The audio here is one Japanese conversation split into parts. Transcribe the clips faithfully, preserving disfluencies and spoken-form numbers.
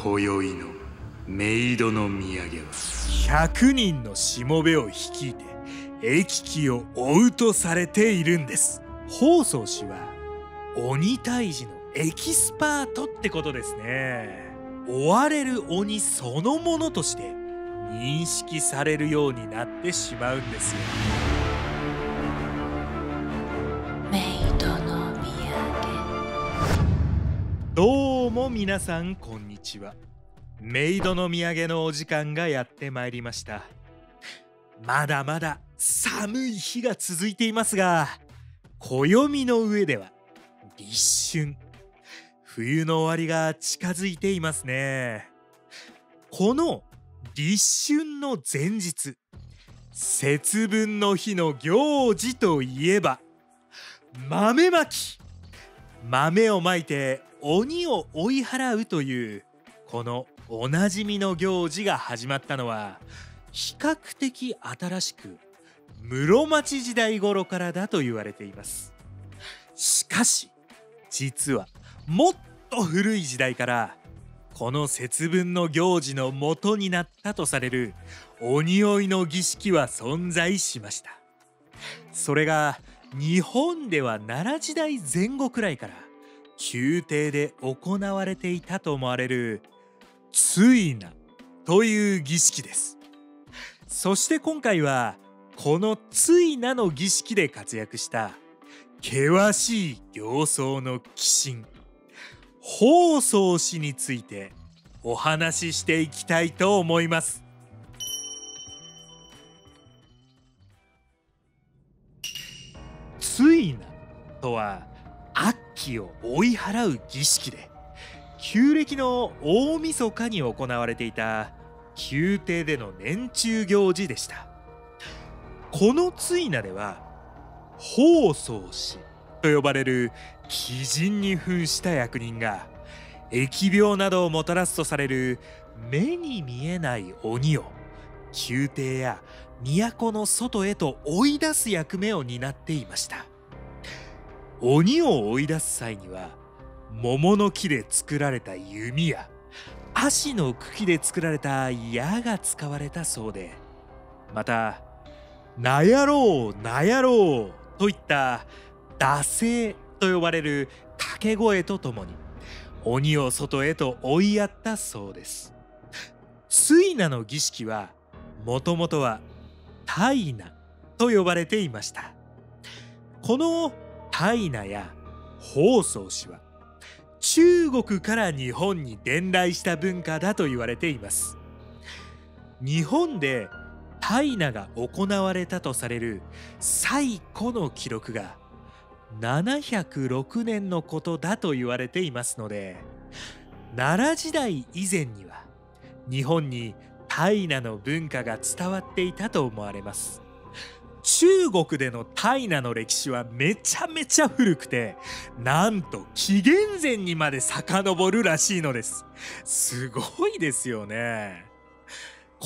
今宵のメイドの土産はひゃくにんのしもべを率いて駅機を追うとされているんです。法相氏は鬼退治のエキスパートってことですね。追われる鬼そのものとして認識されるようになってしまうんですよ。メイドの土産、どうも皆さんこんにちは。メイドの土産のお時間がやってまいりました。まだまだ寒い日が続いていますが、暦の上では立春、冬の終わりが近づいていますね。この立春の前日、節分の日の行事といえば豆まき。豆をまいて鬼を追い払うというこのおなじみの行事が始まったのは比較的新しく室町時代頃からだと言われています。しかし実はもっと古い時代からこの節分の行事の元になったとされる鬼追いの儀式は存在しました。それが日本では奈良時代前後くらいから宮廷で行われていたと思われる追儺という儀式です。そして今回はこの追儺の儀式で活躍した険しい形相の鬼神法相氏についてお話ししていきたいと思います。追儺とは悪鬼を追い払う儀式で、旧暦の大晦日に行われていた宮廷での年中行事でした。この追儺では法相氏と呼ばれる鬼人に扮した役人が疫病などをもたらすとされる目に見えない鬼を宮廷や都の外へと追い出す役目を担っていました。鬼を追い出す際には桃の木で作られた弓や葦の茎で作られた矢が使われたそうで、また「なやろうなやろう」といった惰性と呼ばれる掛け声とともに鬼を外へと追いやったそうです。追儺の儀式はもともとは退儺と呼ばれていました。この退儺や法相氏は中国から日本に伝来した文化だと言われています。日本で退儺が行われたとされる最古の記録がななひゃくろくねんのことだと言われていますので、奈良時代以前には日本に退儺の文化が伝わっていたと思われます。中国での退儺の歴史はめちゃめちゃ古くて、なんと紀元前にまで遡るらしいのです。すごいですよね。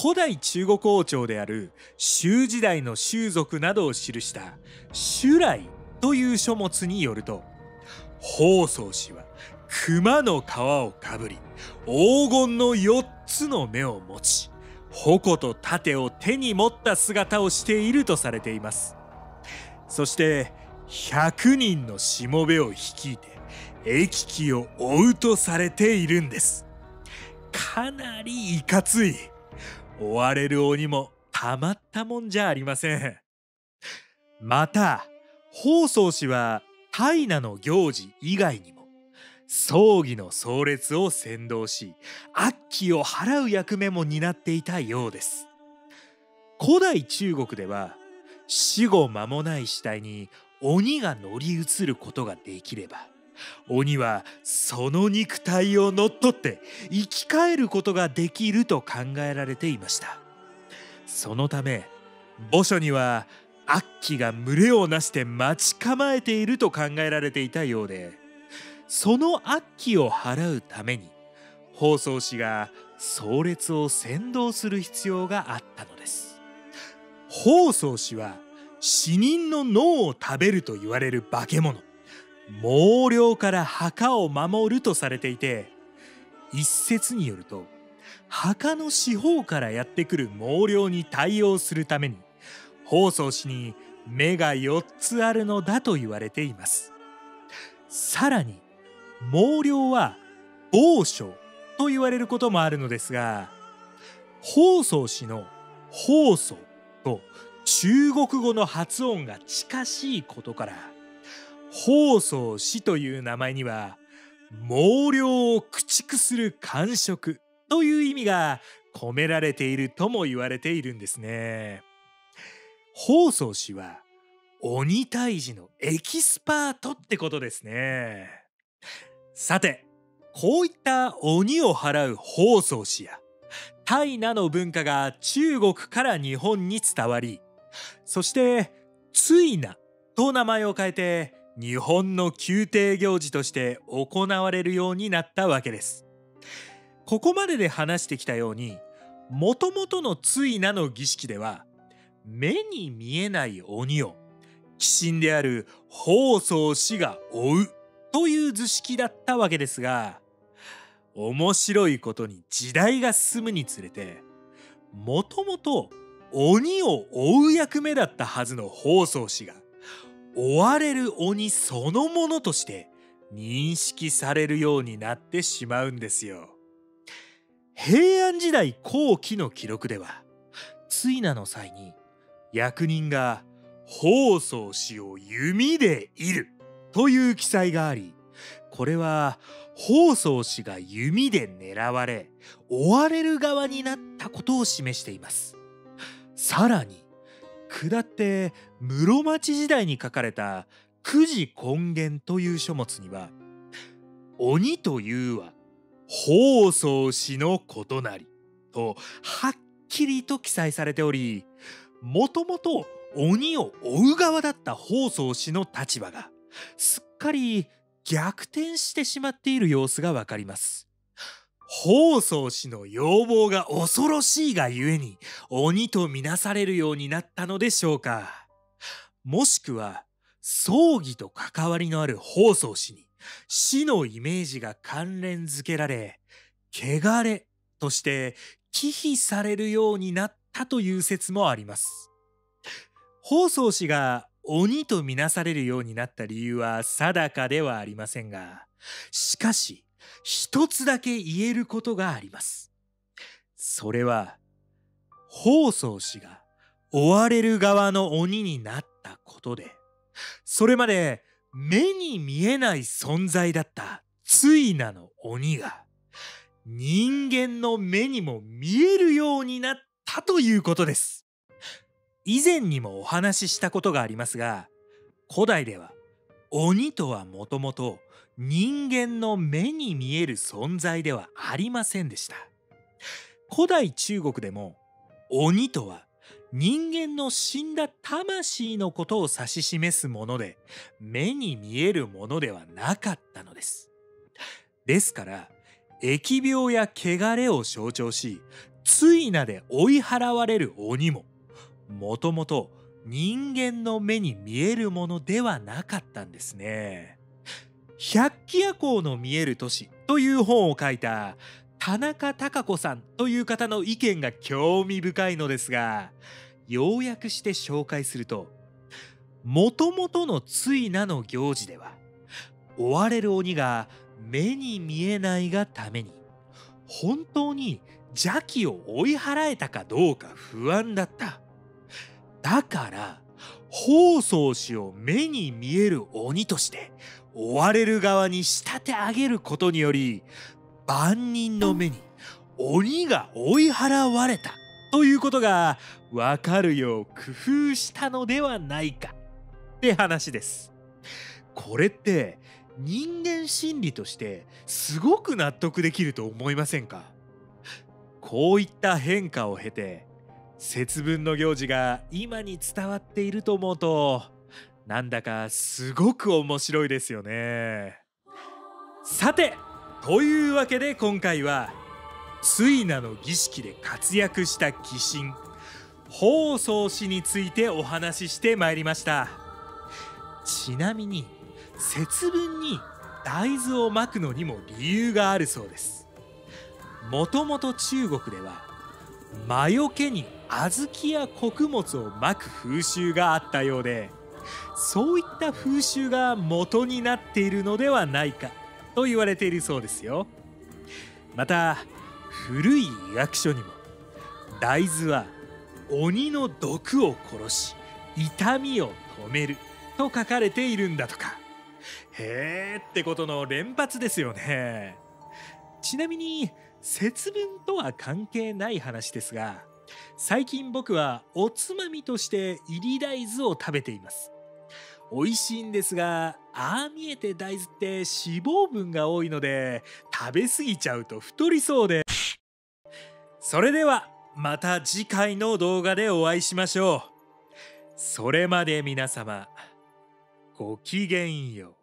古代中国王朝である周時代の習俗などを記した「周来」という書物によると、法相氏は熊の皮をかぶり黄金のよっつの目を持ち、矛と盾を手に持った姿をしているとされています。そしてひゃくにんのしもべを率いて疫鬼を追うとされているんです。かなりいかつい。追われる鬼もたまったもんじゃありません。また法相氏は退儺の行事以外にも葬儀の葬列を先導し、悪鬼を払う役目も担っていたようです。古代中国では死後間もない死体に鬼が乗り移ることができれば、鬼はその肉体を乗っ取って生き返ることができると考えられていました。そのため墓所には悪鬼が群れをなして待ち構えていると考えられていたようで、その悪鬼を払うために法相氏が葬列を先導する必要があったのです。法相氏は死人の脳を食べると言われる化け物、毛量から墓を守るとされていて、一説によると、墓の四方からやってくる猛猟に対応するために方相氏に目がよっつあるのだと言われています。さらに猛猟は暴将と言われることもあるのですが、方相氏の方相と中国語の発音が近しいことから、方相氏という名前には猛猟を駆逐する官職という意味が込められているとも言われているんですね。方相氏は鬼退治のエキスパートってことですね。さて、こういった鬼を払う方相氏やタイなどの文化が中国から日本に伝わり、そしてツイナと名前を変えて日本の宮廷行事として行われるようになったわけです。ここまでで話してきたように、もともとのツイナの儀式では目に見えない鬼を鬼神である方相氏が追うという図式だったわけですが、面白いことに時代が進むにつれて、もともと鬼を追う役目だったはずの方相氏が追われる鬼そのものとして認識されるようになってしまうんですよ。平安時代後期の記録では、追儺の際に役人が方相氏を弓で射るという記載があり、これは方相氏が弓で狙われ追われる側になったことを示しています。さらに下って室町時代に書かれた「九字根源」という書物には「鬼というは方相氏のことなり」とはっきりと記載されており、もともと鬼を追う側だった方相氏の立場がすっかり逆転してしまっている様子がわかります。方相氏の要望が恐ろしいがゆえに鬼とみなされるようになったのでしょうか。もしくは葬儀と関わりのある方相氏に死のイメージが関連づけられ、汚れとして忌避されるようになったという説もあります。方相氏が鬼とみなされるようになった理由は定かではありませんが、しかし一つだけ言えることがあります。それは方相氏が追われる側の鬼になったことで、それまで目に見えない存在だった追儺の鬼が人間の目にも見えるようになったということです。以前にもお話ししたことがありますが、古代では鬼とはもともと人間の目に見える存在ではありませんでした。古代中国でも鬼とは人間の死んだ魂のことを指し示すもので、目に見えるものではなかったのです。ですから疫病や穢れを象徴し、追儺で追い払われる鬼ももともと人間の目に見えるものではなかったんですね。百鬼夜行の見える都市という本を書いた田中孝子さんという方の意見が興味深いのですが、要約して紹介すると、もともとの追儺の行事では追われる鬼が目に見えないがために本当に邪気を追い払えたかどうか不安だった。だから方相氏を目に見える鬼として追われる側に仕立て上げることにより、万人の目に鬼が追い払われたということが分かるよう工夫したのではないかって話です。これって人間心理としてすごく納得できると思いませんか。こういった変化を経て節分の行事が今に伝わっていると思うと、なんだかすごく面白いですよね。さて、というわけで今回は追儺の儀式で活躍した鬼神方相氏についてお話ししてまいりました。ちなみに節分に大豆をまくのにも理由があるそうです。もともと中国では魔除けに小豆や穀物をまく風習があったようで、そういった風習が元になっているのではないかと言われているそうですよ。また古い医学書にも大豆は鬼の毒を殺し痛みを止めると書かれているんだとか。へーってことの連発ですよね。ちなみに節分とは関係ない話ですが、最近僕はおつまみとして入り大豆を食べています。美味しいんですが、ああ見えて大豆って脂肪分が多いので食べ過ぎちゃうと太りそうで。それではまた次回の動画でお会いしましょう。それまで皆様ごきげんよう。